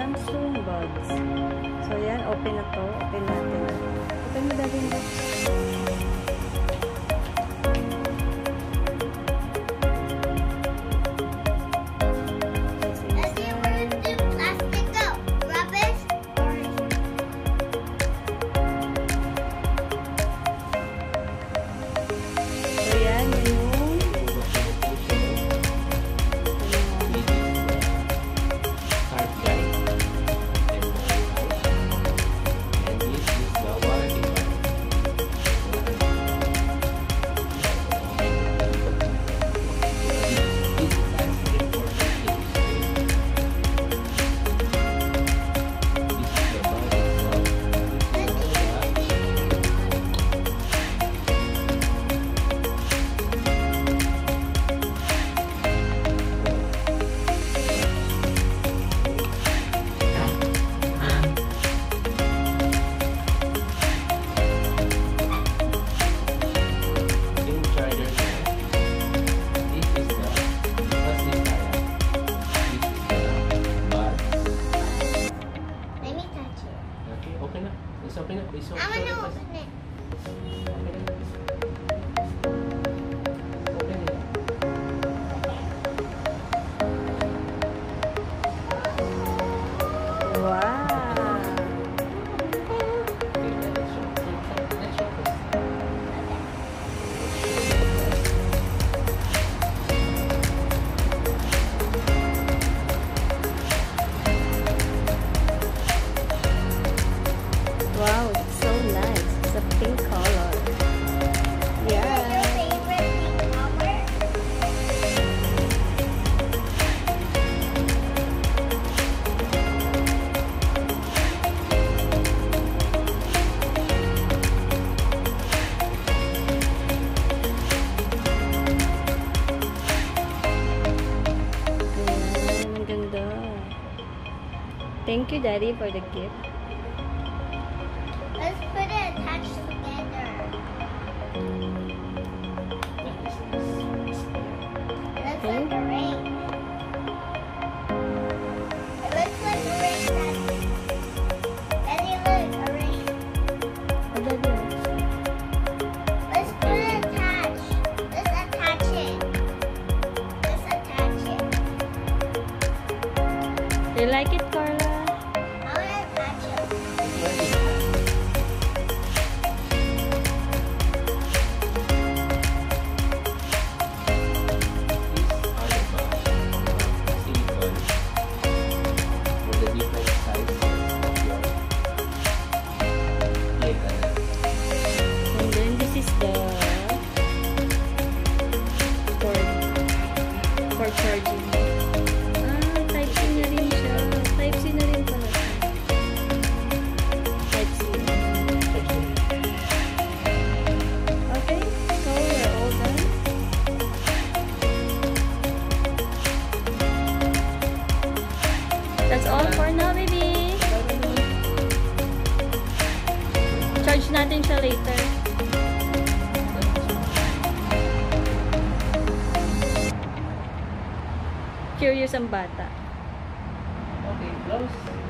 Samsung buds. So yan, open na to. Open natin. Open mo dali na. Thank you, Daddy, for the gift. Let's put it attached together. Let's like a ring. It looks like a ring, Daddy. Daddy, look, a ring. Let's put it attached. Let's attach it. Let's attach it. Do you like it, Carla? Natin siya later. Curious ang bata. Okay, close.